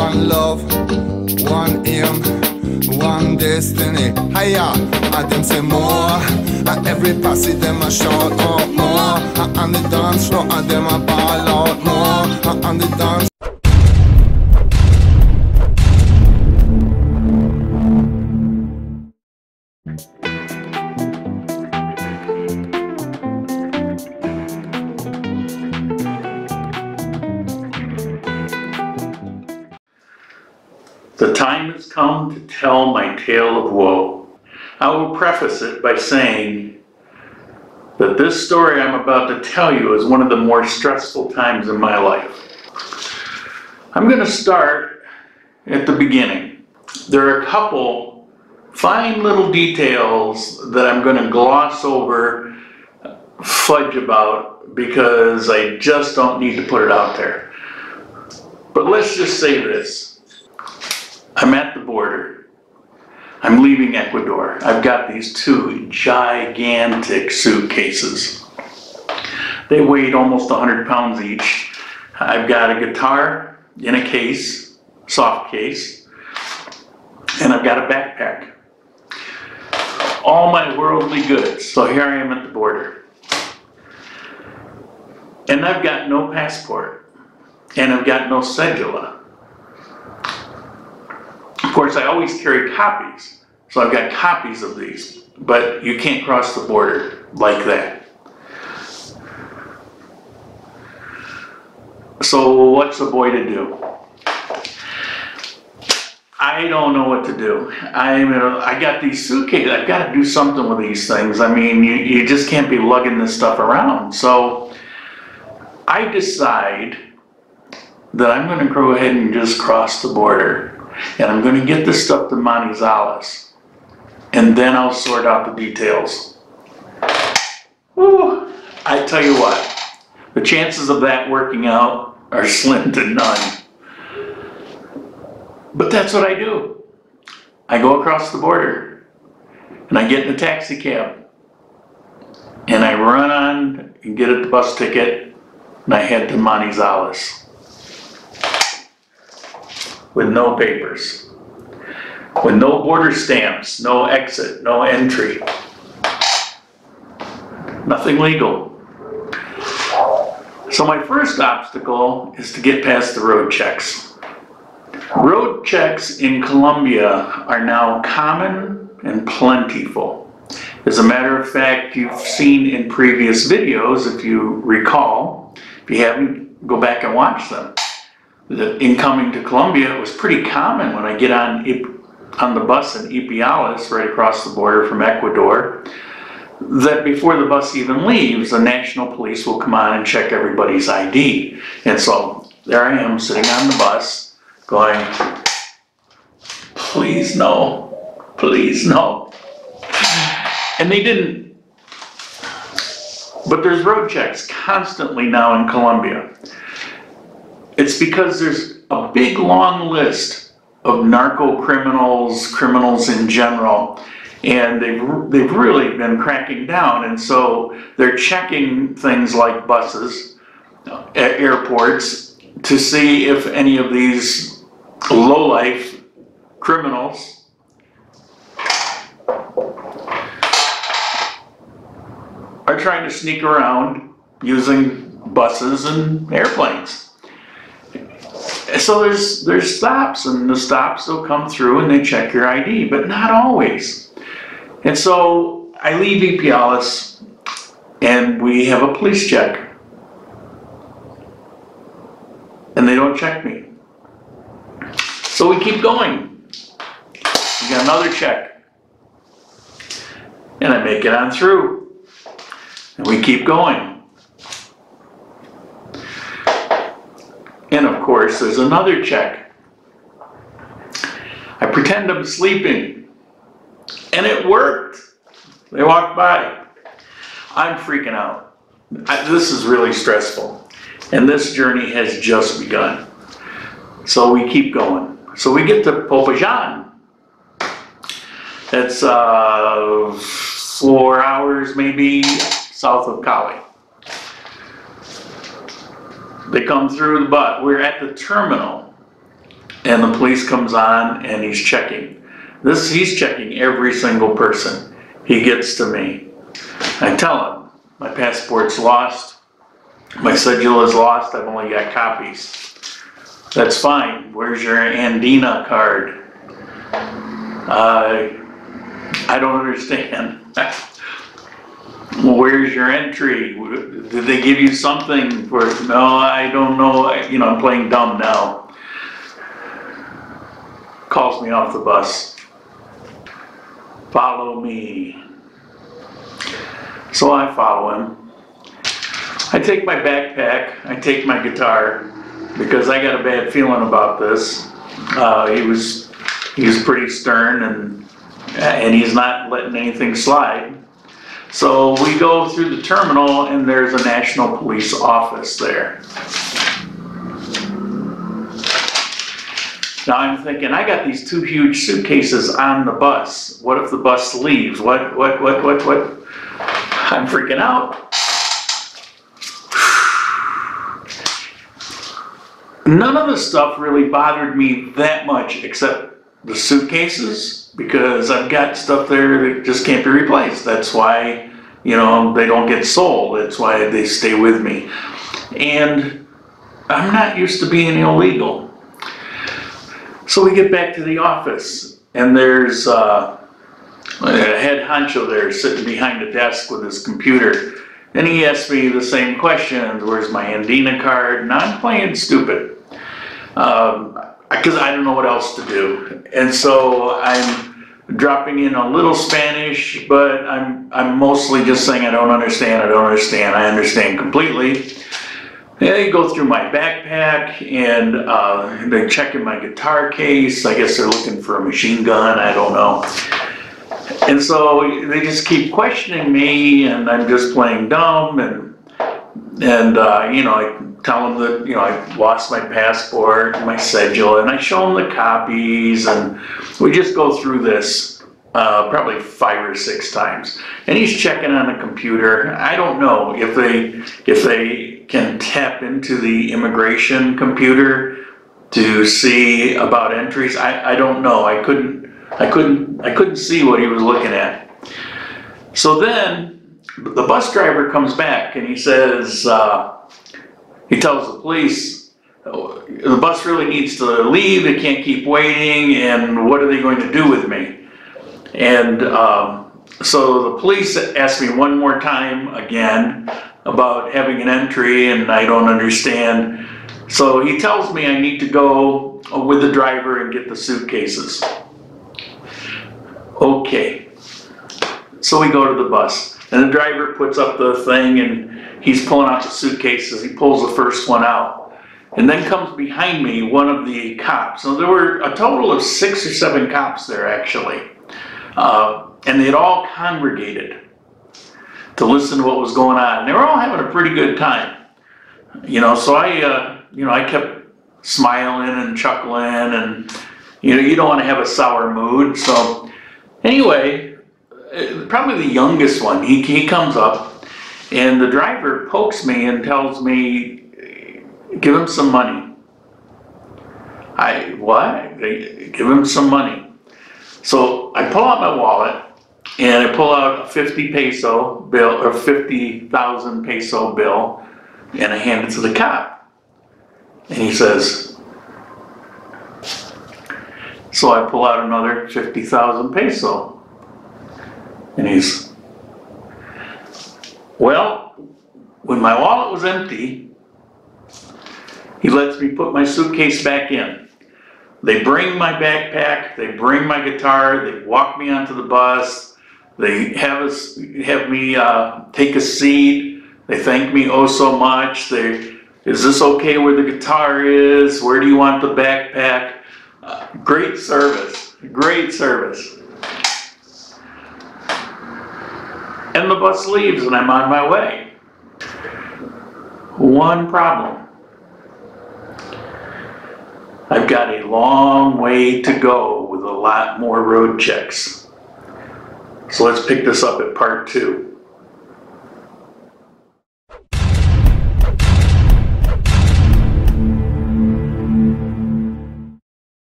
One love, one aim, one destiny. Hiya, I them say more. At every passage them a shout out more. On the dance floor and them a ball out more. On the dance. The time has come to tell my tale of woe. I will preface it by saying that this story I'm about to tell you is one of the more stressful times in my life. I'm going to start at the beginning. There are a couple fine little details that I'm going to gloss over, fudge about, because I just don't need to put it out there. But let's just say this. I'm at the border. I'm leaving Ecuador. I've got these two gigantic suitcases. They weighed almost 100 pounds each. I've got a guitar in a case, soft case, and I've got a backpack. All my worldly goods. So here I am at the border. And I've got no passport. And I've got no cédula. Of course, I always carry copies, so I've got copies of these, but you can't cross the border like that. So what's a boy to do? I don't know what to do. I got these suitcases. I've got to do something with these things. I mean, you just can't be lugging this stuff around. So I decide that I'm going to go ahead and just cross the border. And I'm going to get this stuff to Manizales, and then I'll sort out the details. Woo. I tell you what, the chances of that working out are slim to none. But that's what I do. I go across the border, and I get in a taxi cab, and I run on and get a bus ticket, and I head to Manizales. With no papers, with no border stamps, no exit, no entry, nothing legal. So my first obstacle is to get past the road checks. Road checks in Colombia are now common and plentiful. As a matter of fact, you've seen in previous videos, if you recall, if you haven't, go back and watch them. In coming to Colombia, it was pretty common when I get on the bus in Ipiales, right across the border from Ecuador, that before the bus even leaves, the national police will come on and check everybody's ID. And so there I am sitting on the bus going, please no, please no. And they didn't. But there's road checks constantly now in Colombia. It's because there's a big long list of narco criminals, criminals in general, and they've really been cracking down, and so they're checking things like buses at airports to see if any of these lowlife criminals are trying to sneak around using buses and airplanes. So there's stops, and the stops will come through and they check your ID, but not always. And so I leave Ipiales and we have a police check. And they don't check me. So we keep going. We got another check. And I make it on through. And we keep going. And of course, there's another check. I pretend I'm sleeping. And it worked. They walked by. I'm freaking out. This is really stressful. And this journey has just begun. So we keep going. So we get to Popayan. That's 4 hours maybe south of Cali. They come through the bus. We're at the terminal and the police comes on and he's checking. He's checking every single person. He gets to me. I tell him, my passport's lost, my cedula is lost, I've only got copies. That's fine, where's your Andina card? I don't understand. Where's your entry? Did they give you something for? No, I don't know. I'm playing dumb now. Calls me off the bus. Follow me. So I follow him. I take my backpack. I take my guitar because I got a bad feeling about this. He was pretty stern and he's not letting anything slide. So we go through the terminal and there's a national police office there. Now I'm thinking, I got these two huge suitcases on the bus. What if the bus leaves? What? I'm freaking out. None of the stuff really bothered me that much except the suitcases, because I've got stuff there that just can't be replaced. That's why, they don't get sold. That's why they stay with me. And I'm not used to being illegal. So we get back to the office, and there's a head honcho there sitting behind a desk with his computer. And he asked me the same questions. Where's my Andina card? And I'm playing stupid. Because I don't know what else to do. And so I'm dropping in a little Spanish, but I'm mostly just saying I don't understand. I understand completely. And they go through my backpack and they're checking my guitar case. I guess they're looking for a machine gun, I don't know. And so they just keep questioning me and I'm just playing dumb and I tell them that, I lost my passport and my cedula, and I show them the copies, and we just go through this probably 5 or 6 times. And he's checking on a computer. I don't know if they can tap into the immigration computer to see about entries. I don't know. I couldn't see what he was looking at. So then the bus driver comes back and he says, he tells the police, the bus really needs to leave, it can't keep waiting, and what are they going to do with me? And so the police asked me one more time again about having an entry, and I don't understand. So he tells me I need to go with the driver and get the suitcases. Okay, so we go to the bus. And the driver puts up the thing and he's pulling out the suitcases. He pulls the first one out. And then comes behind me one of the cops. So there were a total of 6 or 7 cops there, actually. And they'd all congregated to listen to what was going on. And they were all having a pretty good time. So I kept smiling and chuckling, and you don't want to have a sour mood. So anyway, probably the youngest one, he comes up and the driver pokes me and tells me, give him some money. Give him some money. So I pull out my wallet and I pull out a 50,000 peso bill, and I hand it to the cop. And he says, so I pull out another 50,000 peso. And he's, well, when my wallet was empty, he lets me put my suitcase back in. They bring my backpack, they bring my guitar, they walk me onto the bus, they have me take a seat, they thank me oh so much, is this okay where the guitar is, where do you want the backpack? Great service. And the bus leaves and I'm on my way. One problem. I've got a long way to go with a lot more road checks. So let's pick this up at part 2.